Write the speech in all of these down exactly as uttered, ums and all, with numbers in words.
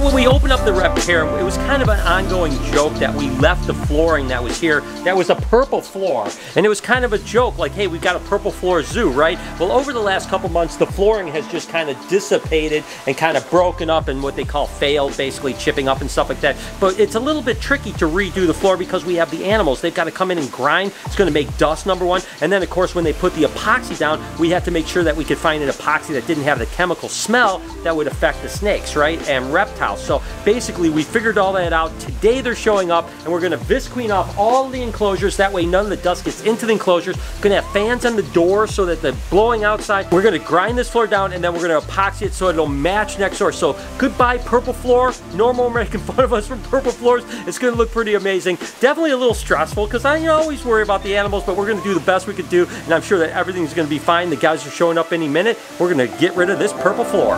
know, when we opened up the Reptarium, it was kind of an ongoing joke that we left the flooring that was here. That was a purple floor, and it was kind of a joke, like, hey, we've got a purple floor zoo, right? Well, over the last couple months, the flooring has just kind of dissipated and kind of broken up and what they call failed, basically chipping up and stuff like that. But it's a little bit tricky to redo the floor because we have the animals. They've got to come in and grind. It's going to make dust, number one. And then, of course, when they put the epoxy down, we have to make sure that we could find an epoxy that didn't have the chemical smell that would affect the snakes, right, and reptiles. So basically, we figured all that out. Today, they're showing up, and we're going to visqueen off all the enclosures. That way, none of the dust gets into the enclosures. We're going to have fans on the door so that the blowing outside. We're going to grind this floor down, and then we're going to epoxy it so it'll match next door. So goodbye, purple floor. Normal making fun of us from purple floors. It's going to look pretty amazing. Definitely a little stressful because I always worry about the animals, but we're going to do the best we could do, and I'm sure that everything's going to be fine. The guys are showing up any minute. We're going to get rid of this purple floor.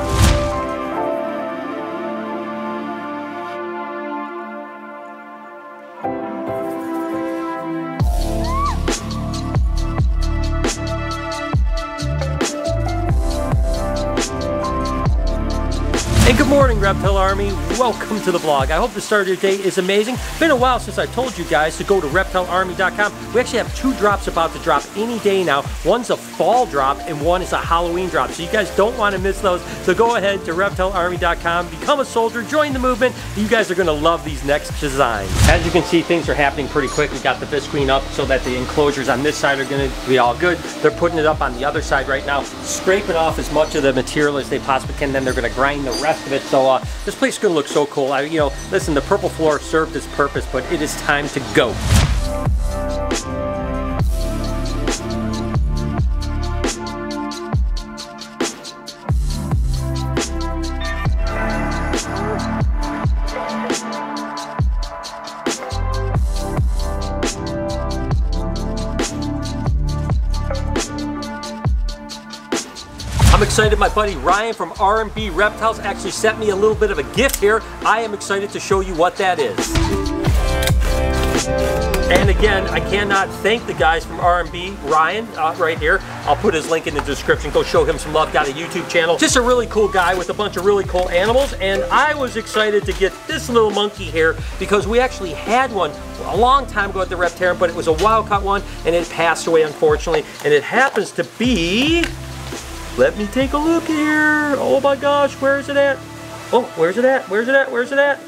And good morning, Reptile Army. Welcome to the vlog. I hope the start of your day is amazing. Been a while since I told you guys to go to reptile army dot com. We actually have two drops about to drop any day now. One's a fall drop and one is a Halloween drop. So you guys don't want to miss those. So go ahead to reptile army dot com, become a soldier, join the movement. You guys are going to love these next designs. As you can see, things are happening pretty quick. We got the visqueen up so that the enclosures on this side are going to be all good. They're putting it up on the other side right now, scraping off as much of the material as they possibly can. Then they're going to grind the rest of it. So uh, this place is going to look so cool. I, you know, listen, the purple floor served its purpose, but it is time to go. I'm excited. My buddy Ryan from R B Reptiles actually sent me a little bit of a gift here. I am excited to show you what that is. And again, I cannot thank the guys from R B, Ryan, uh, right here. I'll put his link in the description. Go show him some love. Got a YouTube channel. Just a really cool guy with a bunch of really cool animals. And I was excited to get this little monkey here because we actually had one a long time ago at the Reptarium, but it was a wild caught one and it passed away, unfortunately. And it happens to be... Let me take a look here. Oh my gosh, where is it at? Oh, where's it at? Where's it at? Where's it at?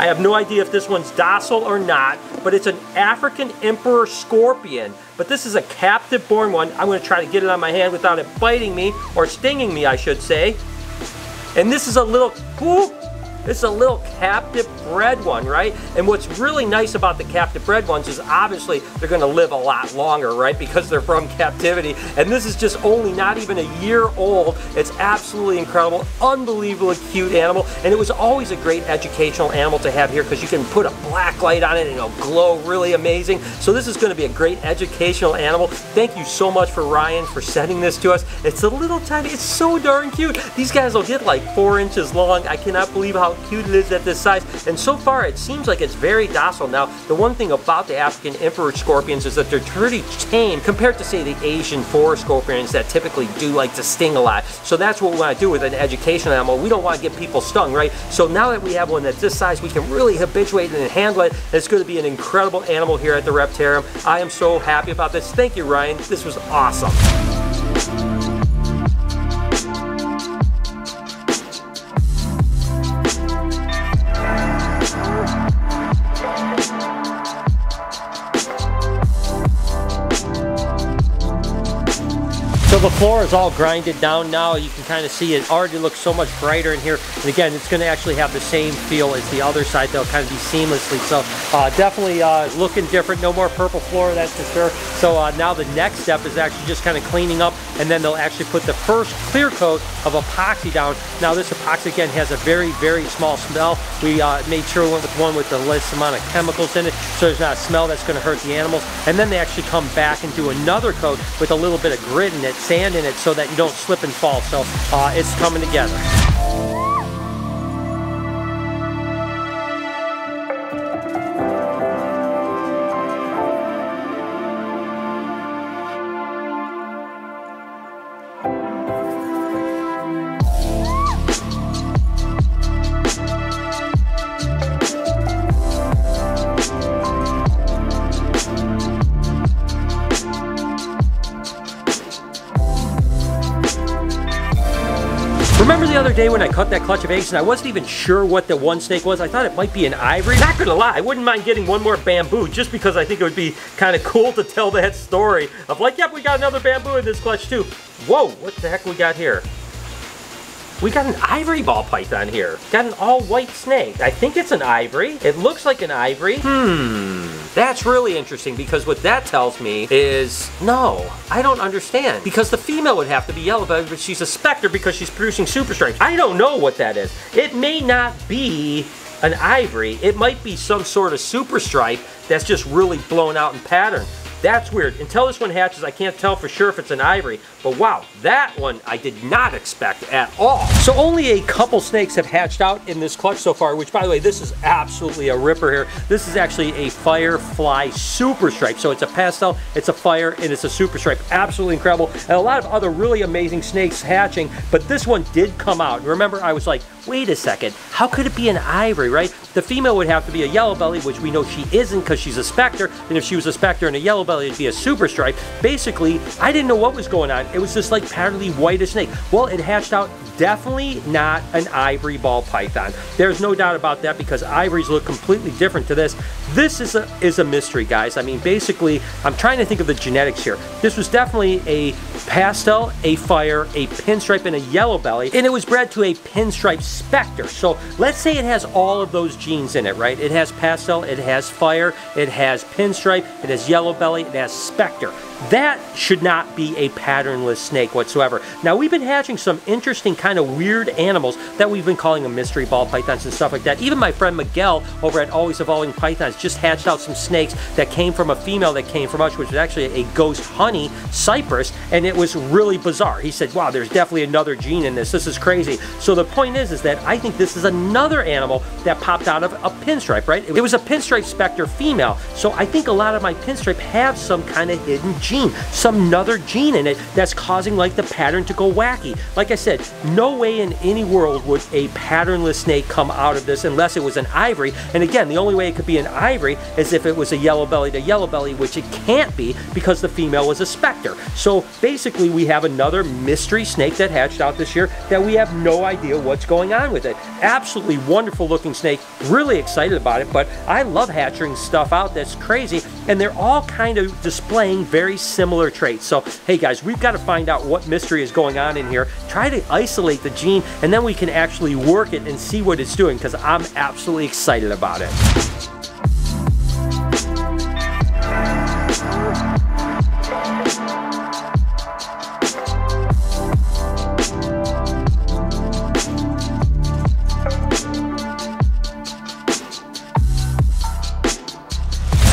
I have no idea if this one's docile or not, but it's an African emperor scorpion. But this is a captive born one. I'm gonna try to get it on my hand without it biting me, or stinging me, I should say. And this is a little, whoo, this is a little captive bred one, right? And what's really nice about the captive bred ones is obviously they're gonna live a lot longer, right? Because they're from captivity. And this is just only not even a year old. It's absolutely incredible, unbelievably cute animal. And it was always a great educational animal to have here because you can put a black light on it and it'll glow really amazing. So this is gonna be a great educational animal. Thank you so much for Ryan for sending this to us. It's a little tiny, it's so darn cute. These guys will get like four inches long. I cannot believe how cute it is at this size, and so far it seems like it's very docile. Now, the one thing about the African emperor scorpions is that they're pretty tame compared to, say, the Asian forest scorpions that typically do like to sting a lot. So that's what we want to do with an educational animal. We don't want to get people stung, right? So now that we have one that's this size, we can really habituate and handle it. It's going to be an incredible animal here at the Reptarium. I am so happy about this. Thank you, Ryan. This was awesome. So the floor is all grinded down now. You can kind of see it already looks so much brighter in here. And again, it's going to actually have the same feel as the other side. They'll kind of be seamlessly. So uh, definitely uh, looking different. No more purple floor, that's for sure. So uh, now the next step is actually just kind of cleaning up. And then they'll actually put the first clear coat of epoxy down. Now this epoxy, again, has a very, very small smell. We uh, made sure we went with one with the least amount of chemicals in it. So there's not a smell that's going to hurt the animals. And then they actually come back and do another coat with a little bit of grit in it, sand in it, so that you don't slip and fall. So uh, it's coming together. the other day when I caught that clutch of eggs and I wasn't even sure what the one snake was. I thought it might be an ivory. Not gonna lie, I wouldn't mind getting one more bamboo just because I think it would be kind of cool to tell that story of like, yep, we got another bamboo in this clutch too. Whoa, what the heck we got here? We got an ivory ball python here. Got an all white snake. I think it's an ivory. It looks like an ivory. Hmm. That's really interesting because what that tells me is, no, I don't understand. Because the female would have to be yellow, but she's a specter because she's producing super strength. I don't know what that is. It may not be an ivory. It might be some sort of super stripe that's just really blown out in pattern. That's weird. Until this one hatches, I can't tell for sure if it's an ivory. But wow, that one I did not expect at all. So only a couple snakes have hatched out in this clutch so far, which by the way, this is absolutely a ripper here. This is actually a firefly super stripe. So it's a pastel, it's a fire, and it's a super stripe. Absolutely incredible. And a lot of other really amazing snakes hatching, but this one did come out. Remember, I was like, wait a second, how could it be an ivory, right? The female would have to be a yellow belly, which we know she isn't because she's a specter, and if she was a specter and a yellow belly, it'd be a super stripe. Basically, I didn't know what was going on. It was just like patternly whitish snake. Well, it hatched out definitely not an ivory ball python. There's no doubt about that because ivories look completely different to this. This is a, is a mystery, guys. I mean, basically, I'm trying to think of the genetics here. This was definitely a pastel, a fire, a pinstripe, and a yellow belly, and it was bred to a pinstripe specter. So let's say it has all of those genes in it, right? It has pastel, it has fire, it has pinstripe, it has yellow belly, it has specter. That should not be a patternless snake whatsoever. Now, we've been hatching some interesting kind of weird animals that we've been calling them mystery ball pythons and stuff like that. Even my friend Miguel over at Always Evolving Pythons just hatched out some snakes that came from a female that came from us, which was actually a ghost honey cypress, and it was really bizarre. He said, wow, there's definitely another gene in this. This is crazy. So the point is, is that I think this is another animal that popped out of a pinstripe, right? It was a pinstripe specter female. So I think a lot of my pinstripe have some kind of hidden gene, some another gene in it that's causing like the pattern to go wacky. Like I said, no way in any world would a patternless snake come out of this unless it was an ivory. And again, the only way it could be an ivory is if it was a yellow belly to yellow belly, which it can't be because the female was a specter. So basically we have another mystery snake that hatched out this year that we have no idea what's going on with it. Absolutely wonderful looking snake, really excited about it, but I love hatching stuff out that's crazy, and they're all kind of displaying very similar traits. So hey guys, we've got to find out what mystery is going on in here, try to isolate the gene, and then we can actually work it and see what it's doing because I'm absolutely excited about it.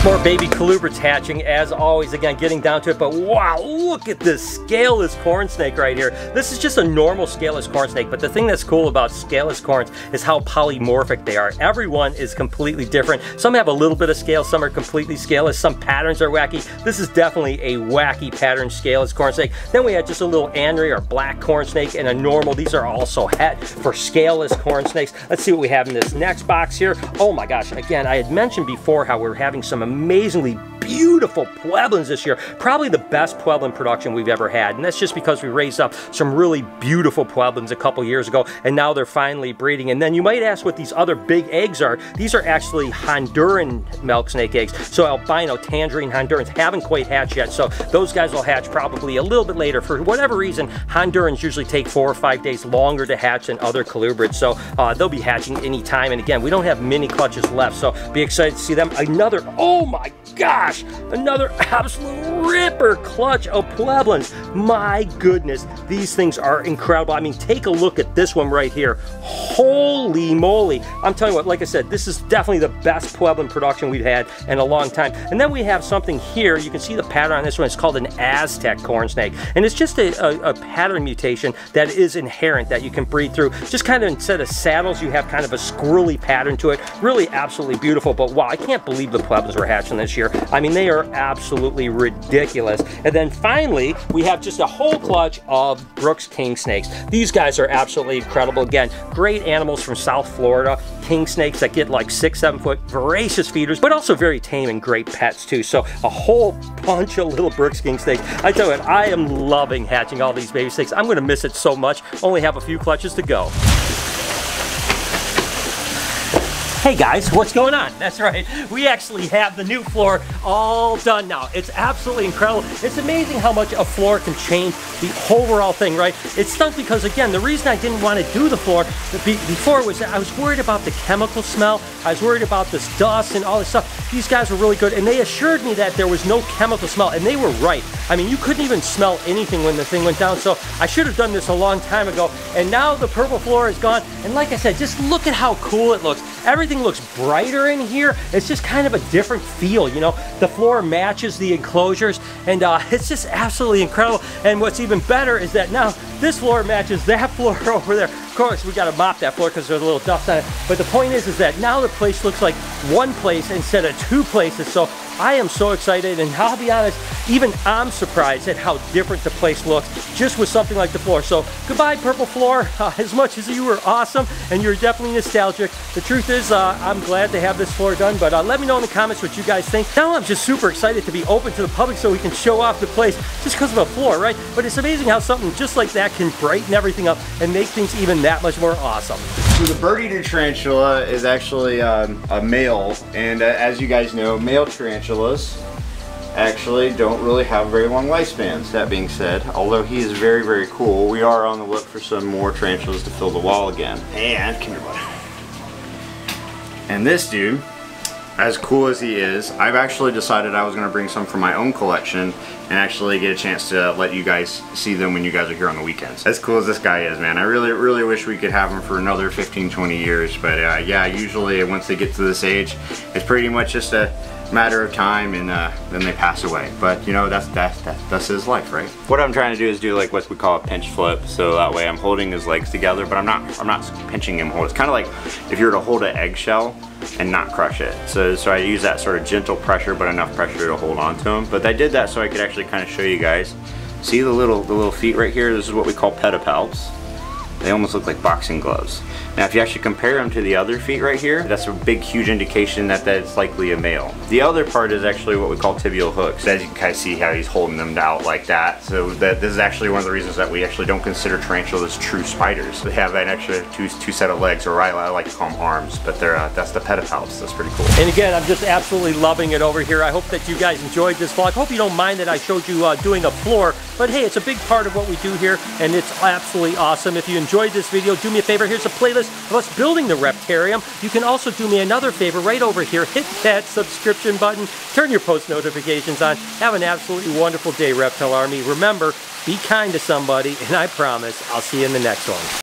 More baby colubrids hatching, as always, again, getting down to it, but wow, look at this scaleless corn snake right here. This is just a normal scaleless corn snake, but the thing that's cool about scaleless corns is how polymorphic they are. Everyone is completely different. Some have a little bit of scale, some are completely scaleless, some patterns are wacky. This is definitely a wacky pattern scaleless corn snake. Then we had just a little anry or black corn snake and a normal. These are also het for scaleless corn snakes. Let's see what we have in this next box here. Oh my gosh, again, I had mentioned before how we were having some amazingly beautiful pueblins this year, probably the best pueblin production we've ever had, and that's just because we raised up some really beautiful pueblins a couple years ago, and now they're finally breeding. And then you might ask what these other big eggs are. These are actually Honduran milk snake eggs, so albino tangerine Hondurans haven't quite hatched yet, so those guys will hatch probably a little bit later. For whatever reason, Hondurans usually take four or five days longer to hatch than other colubrids, so uh, they'll be hatching any time, and again, we don't have many clutches left, so be excited to see them. Another, oh my gosh, another absolute ripper clutch of pueblins. My goodness, these things are incredible. I mean, take a look at this one right here. Holy moly. I'm telling you what, like I said, this is definitely the best pueblin production we've had in a long time. And then we have something here. You can see the pattern on this one. It's called an Aztec corn snake. And it's just a, a, a pattern mutation that is inherent that you can breed through. Just kind of instead of saddles, you have kind of a squirrely pattern to it. Really absolutely beautiful. But wow, I can't believe the pueblins were hatching this year. I mean, they are absolutely ridiculous. ridiculous. And then finally, we have just a whole clutch of Brooks king snakes. These guys are absolutely incredible. Again, great animals from South Florida. King snakes that get like six, seven foot, voracious feeders, but also very tame and great pets too. So a whole bunch of little Brooks king snakes. I tell you what, I am loving hatching all these baby snakes. I'm gonna miss it so much. Only have a few clutches to go. Hey guys, what's going on? That's right, we actually have the new floor all done now. It's absolutely incredible. It's amazing how much a floor can change the overall thing, right? It's stunk because, again, the reason I didn't want to do the floor before was that I was worried about the chemical smell. I was worried about this dust and all this stuff. These guys were really good, and they assured me that there was no chemical smell, and they were right. I mean, you couldn't even smell anything when the thing went down, so I should have done this a long time ago, and now the purple floor is gone, and like I said, just look at how cool it looks. Everything looks brighter in here. It's just kind of a different feel, you know. The floor matches the enclosures, and uh, it's just absolutely incredible. And what's even better is that now this floor matches that floor over there. Of course, we gotta mop that floor because there's a little dust on it. But the point is, is that now the place looks like one place instead of two places. So I am so excited, and I'll be honest, even I'm surprised at how different the place looks just with something like the floor. So goodbye, purple floor. Uh, as much as you were awesome and you're definitely nostalgic, the truth is uh, I'm glad to have this floor done, but uh, let me know in the comments what you guys think. Now I'm just super excited to be open to the public so we can show off the place just because of a floor, right? But it's amazing how something just like that can brighten everything up and make things even that much more awesome. So the bird-eater tarantula is actually um, a male, and uh, as you guys know, male tarantula actually don't really have very long lifespans. That being said, although he is very, very cool, we are on the look for some more tarantulas to fill the wall again. And, come here, bud. And this dude, as cool as he is, I've actually decided I was going to bring some from my own collection and actually get a chance to let you guys see them when you guys are here on the weekends. As cool as this guy is, man, I really, really wish we could have him for another fifteen, twenty years. But uh, yeah, usually once they get to this age, it's pretty much just a matter of time, and uh, then they pass away. But you know, that's, that's that's that's his life, right? What I'm trying to do is do like what we call a pinch flip, so that way I'm holding his legs together, but I'm not I'm not pinching him hold. It's kind of like if you were to hold an eggshell and not crush it. So so I use that sort of gentle pressure, but enough pressure to hold on to him. But I did that so I could actually kind of show you guys. See the little the little feet right here? This is what we call pedipalps. They almost look like boxing gloves. Now if you actually compare them to the other feet right here, that's a big huge indication that that's likely a male. The other part is actually what we call tibial hooks. As you can kind of see how he's holding them out like that. So that this is actually one of the reasons that we actually don't consider tarantulas true spiders. They have an extra two, two set of legs, or I like to call them arms, but they're, uh, that's the pedipalps. That's pretty cool. And again, I'm just absolutely loving it over here. I hope that you guys enjoyed this vlog. I hope you don't mind that I showed you uh, doing a floor, but hey, it's a big part of what we do here, and it's absolutely awesome. If you enjoy enjoyed this video, do me a favor, here's a playlist of us building the Reptarium. You can also do me another favor right over here, hit that subscription button, turn your post notifications on. Have an absolutely wonderful day, Reptile Army. Remember, be kind to somebody, and I promise I'll see you in the next one.